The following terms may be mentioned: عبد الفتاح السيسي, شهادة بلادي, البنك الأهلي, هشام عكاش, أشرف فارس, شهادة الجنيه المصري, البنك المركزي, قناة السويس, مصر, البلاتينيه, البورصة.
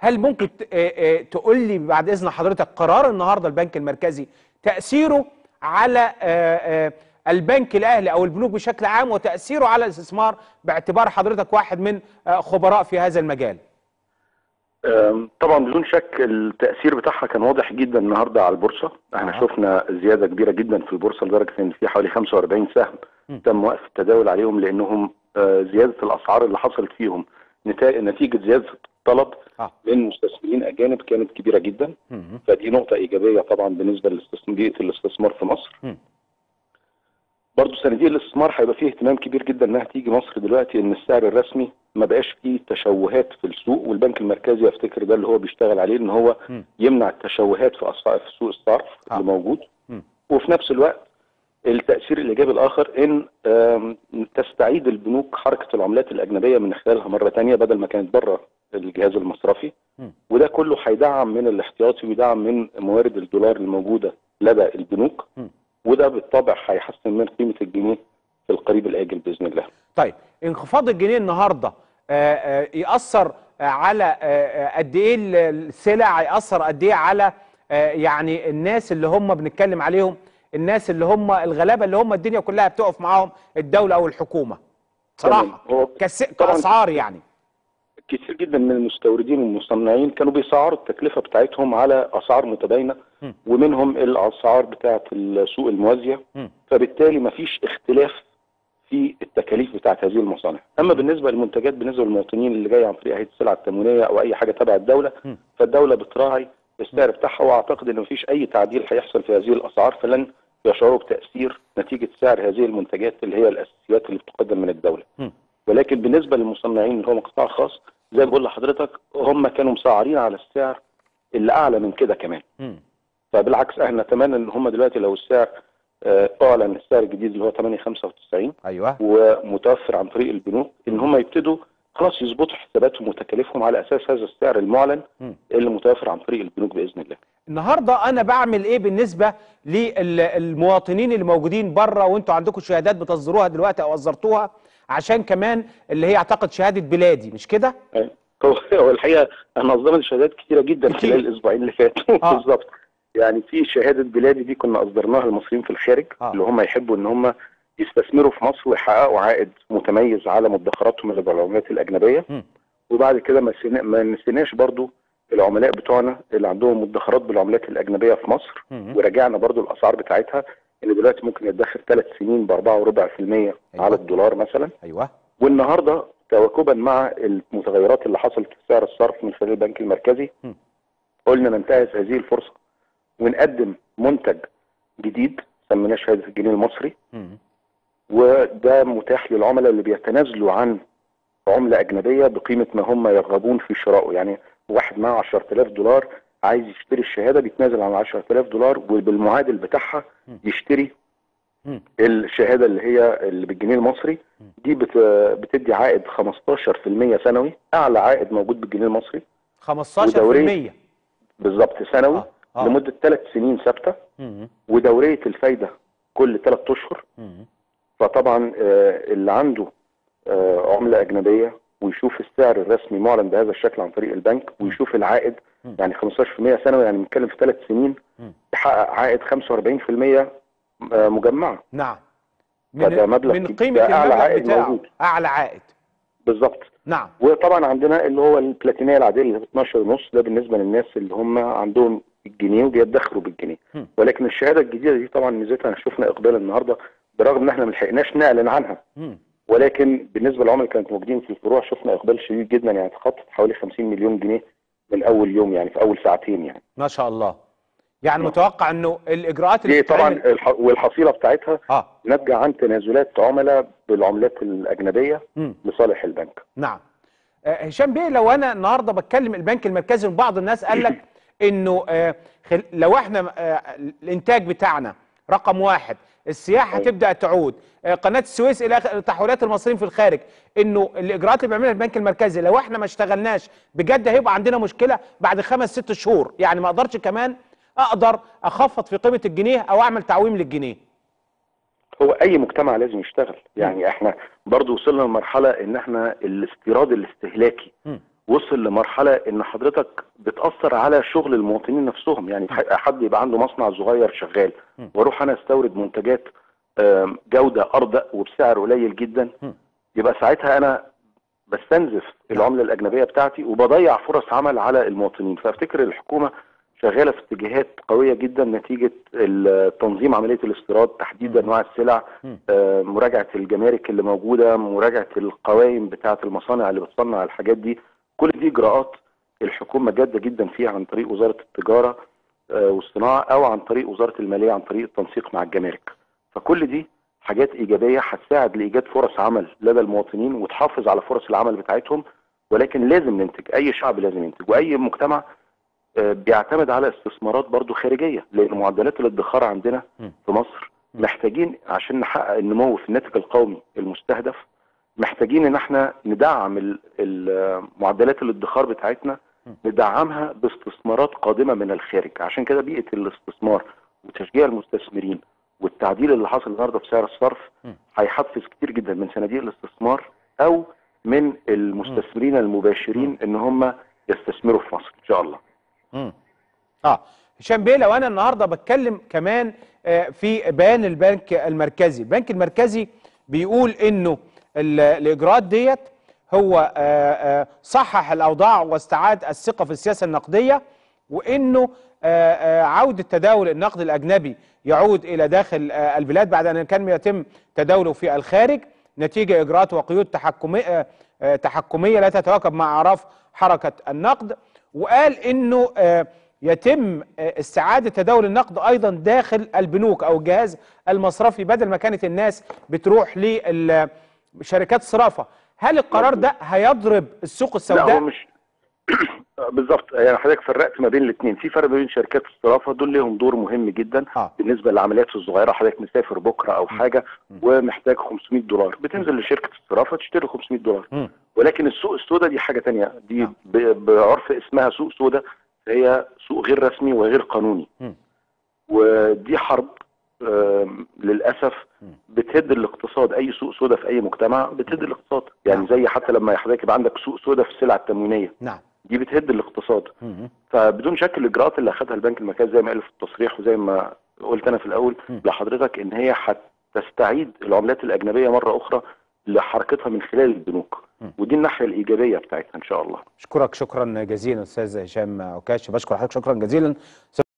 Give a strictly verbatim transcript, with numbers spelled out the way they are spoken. هل ممكن تقول لي بعد إذن حضرتك قرار النهاردة البنك المركزي تأثيره على البنك الأهلي أو البنوك بشكل عام وتأثيره على الاستثمار باعتبار حضرتك واحد من خبراء في هذا المجال؟ طبعا بدون شك التأثير بتاعها كان واضح جدا النهارده على البورصة. احنا آه. شفنا زيادة كبيرة جدا في البورصة لدرجة ان في حوالي خمسة وأربعين سهم م. تم وقف التداول عليهم لانهم زيادة الاسعار اللي حصلت فيهم نتيجة زيادة الطلب آه. من مستثمرين اجانب كانت كبيرة جدا. م. فدي نقطة ايجابية طبعا بالنسبة لبيئة الاستثمار في مصر. م. برضه صناديق الاستثمار هيبقى فيه اهتمام كبير جدا انها تيجي مصر دلوقتي، ان السعر الرسمي ما بقاش فيه تشوهات في السوق، والبنك المركزي افتكر ده اللي هو بيشتغل عليه ان هو م. يمنع التشوهات في اسعار في سوق الصرف آه. اللي موجود. م. وفي نفس الوقت التاثير الايجابي الاخر ان تستعيد البنوك حركه العملات الاجنبيه من خلالها مره ثانيه بدل ما كانت بره الجهاز المصرفي. م. وده كله هيدعم من الاحتياطي ويدعم من موارد الدولار الموجوده لدى البنوك. م. وده بالطبع هيحسن من قيمه الجنيه في القريب الاجل باذن الله. طيب انخفاض الجنيه النهارده آآ آآ يأثر على قد ايه السلع، يأثر قد ايه على يعني الناس اللي هم بنتكلم عليهم، الناس اللي هم الغلابه اللي هم الدنيا كلها بتقف معاهم الدوله او الحكومه صراحه كس... كاسعار يعني؟ كتير جدا من المستوردين والمصنعين كانوا بيسعروا التكلفه بتاعتهم على اسعار متباينه، م. ومنهم الاسعار بتاعه السوق الموازيه، م. فبالتالي مفيش اختلاف في التكاليف بتاعه هذه المصانع. اما بالنسبه للمنتجات بالنسبه للمواطنين اللي جاي عن طريق هيئه السلع التموينيه او اي حاجه تبع الدوله، م. فالدوله بتراعي السعر بتاعها، واعتقد ان مفيش اي تعديل هيحصل في هذه الاسعار، فلن يشعروا بتاثير نتيجه سعر هذه المنتجات اللي هي الاساسيات اللي بتقدم من الدوله. م. ولكن بالنسبه للمصنعين اللي هم قطاع خاص زي ما بقول لحضرتك هم كانوا مسعرين على السعر اللي اعلى من كده كمان. م. فبالعكس احنا نتمنى ان هم دلوقتي لو السعر آه اعلن السعر الجديد اللي هو ثمانية خمسة وتسعين ايوه ومتوفر عن طريق البنوك، ان هم يبتدوا خلاص يظبطوا حساباتهم وتكاليفهم على اساس هذا السعر المعلن م. اللي متوفر عن طريق البنوك باذن الله. النهارده انا بعمل ايه بالنسبه للمواطنين اللي موجودين بره وانتوا عندكم شهادات بتصدروها دلوقتي او اصدرتوها عشان كمان اللي هي اعتقد شهاده بلادي مش كده؟ هو الحقيقه انا اصدرت شهادات كتيره جدا كتير. خلال الاسبوعين اللي فاتوا آه. بالظبط. يعني في شهاده بلادي دي كنا اصدرناها للمصريين في الخارج آه. اللي هم يحبوا ان هم يستثمروا في مصر ويحققوا عائد متميز على مدخراتهم اللي بالعملات الاجنبيه. م. وبعد كده ما نسيناش برضو العملاء بتوعنا اللي عندهم مدخرات بالعملات الاجنبيه في مصر، م. وراجعنا برضو الاسعار بتاعتها اللي دلوقتي ممكن يدخر ثلاث سنين ب أربعة وأربعة بالمية أيوة. على الدولار مثلا. ايوه. والنهارده تواكبا مع المتغيرات اللي حصلت في سعر الصرف من خلال البنك المركزي، م. قلنا ننتهز هذه الفرصه ونقدم منتج جديد سميناه شهاده الجنيه المصري. م. وده متاح للعملاء اللي بيتنازلوا عن عمله اجنبيه بقيمه ما هم يرغبون في شرائه، يعني واحد معاه عشرة آلاف دولار عايز يشتري الشهاده بيتنازل عن عشرة آلاف دولار وبالمعادل بتاعها يشتري الشهاده اللي هي اللي بالجنيه المصري. دي بتدي عائد خمستاشر بالمية سنوي، اعلى عائد موجود بالجنيه المصري خمستاشر بالمية بالظبط سنوي آه. آه. لمده ثلاث سنين ثابته، ودوريه الفايده كل ثلاث اشهر. فطبعا اللي عنده عمله اجنبيه ويشوف السعر الرسمي معلن بهذا الشكل عن طريق البنك ويشوف العائد يعني خمستاشر بالمية سنوي، يعني بنتكلم في ثلاث سنين يحقق عائد خمسة وأربعين بالمية مجمع. نعم. من, مبلغ من قيمه المبلغ عائد بتاعه موجود. اعلى عائد بالظبط. نعم. وطبعا عندنا اللي هو البلاتينيه العاديه اللي ب اتناشر ونص، ده بالنسبه للناس اللي هم عندهم الجنيه وبيدخروا بالجنيه. م. ولكن الشهاده الجديده دي طبعا ميزتها شفنا اقبال النهارده برغم ان احنا ما لحقناش نعلن عنها. م. ولكن بالنسبه للعملاء اللي كانت موجودين في الفروع شفنا اقبال شديد جدا، يعني تخطت حوالي خمسين مليون جنيه من اول يوم، يعني في اول ساعتين يعني. ما شاء الله. يعني آه. متوقع انه الاجراءات اللي طبعا الح... والحصيله بتاعتها آه. ناتجه عن تنازلات عملاء بالعملات الاجنبيه م. لصالح البنك. نعم. آه هشام بيه، لو انا النهارده بتكلم البنك المركزي وبعض الناس قال لك انه آه خل... لو احنا آه الانتاج بتاعنا رقم واحد، السياحه أيوة. تبدا تعود، قناه السويس الى اخره، تحويلات المصريين في الخارج، انه الاجراءات اللي بيعملها البنك المركزي لو احنا ما اشتغلناش بجد هيبقى عندنا مشكله بعد خمس ست شهور، يعني ما اقدرش كمان اقدر اخفض في قيمه الجنيه او اعمل تعويم للجنيه. هو اي مجتمع لازم يشتغل، يعني م. احنا برضو وصلنا لمرحله ان احنا الاستيراد الاستهلاكي م. وصل لمرحله ان حضرتك بتاثر على شغل المواطنين نفسهم. يعني حد يبقى عنده مصنع صغير شغال واروح انا استورد منتجات جوده ارضى وبسعر قليل جدا، يبقى ساعتها انا بستنزف العمله الاجنبيه بتاعتي وبضيع فرص عمل على المواطنين. فافتكر الحكومه شغاله في اتجاهات قويه جدا نتيجه تنظيم عمليه الاستيراد، تحديد انواع السلع، مراجعه الجمارك اللي موجوده، مراجعه القوائم بتاعه المصانع اللي بتصنع الحاجات دي. كل دي اجراءات الحكومه جاده جدا فيها عن طريق وزاره التجاره والصناعه او عن طريق وزاره الماليه عن طريق التنسيق مع الجمارك. فكل دي حاجات ايجابيه هتساعد لايجاد فرص عمل لدى المواطنين وتحافظ على فرص العمل بتاعتهم. ولكن لازم ننتج، اي شعب لازم ينتج، واي مجتمع بيعتمد على استثمارات برضو خارجيه، لان معدلات الادخار عندنا في مصر محتاجين عشان نحقق النمو في الناتج القومي المستهدف، محتاجين ان احنا ندعم معدلات الادخار بتاعتنا، ندعمها باستثمارات قادمه من الخارج. عشان كده بيئه الاستثمار وتشجيع المستثمرين والتعديل اللي حصل النهارده في سعر الصرف هيحفز كتير جدا من صناديق الاستثمار او من المستثمرين المباشرين ان هم يستثمروا في مصر ان شاء الله. امم اه هشام بيه، لو انا النهارده بتكلم كمان آه في بيان البنك المركزي، البنك المركزي بيقول انه الاجراءات ديت هو آه آه صحح الاوضاع واستعاد الثقه في السياسه النقديه، وانه آه آه عوده تداول النقد الاجنبي يعود الى داخل آه البلاد بعد ان كان يتم تداوله في الخارج نتيجه اجراءات وقيود تحكميه آه آه تحكميه لا تتواكب مع اعراف حركه النقد. وقال انه يتم استعاده تداول النقد ايضا داخل البنوك او الجهاز المصرفي بدل ما كانت الناس بتروح لشركات صرافه. هل القرار ده هيضرب السوق السوداء؟ لا، هو مش بالظبط. يعني حضرتك فرقت ما بين الاثنين، في فرق ما بين شركات الصرافه، دول لهم دور مهم جدا آه. بالنسبه للعمليات الصغيره، حضرتك مسافر بكره او حاجه م. ومحتاج خمسمية دولار، بتنزل لشركه الصرافه تشتري خمسمية دولار. م. ولكن السوق السوداء دي حاجه ثانيه، دي آه. بعرف اسمها سوق سوداء، هي سوق غير رسمي وغير قانوني. م. ودي حرب للاسف بتهد الاقتصاد. اي سوق سوداء في اي مجتمع بتهد الاقتصاد، يعني زي حتى لما حضرتك يبقى عندك سوق سوداء في السلع التموينيه، نعم، دي بتهد الاقتصاد. فبدون شك الاجراءات اللي اخذها البنك المركزي زي ما قال في التصريح وزي ما قلت انا في الاول لحضرتك ان هي هتستعيد العملات الاجنبيه مره اخرى لحركتها من خلال البنوك، ودي الناحيه الايجابيه بتاعتها ان شاء الله. اشكرك شكرا جزيلا استاذ هشام عكاش، بشكر حضرتك شكرا جزيلا.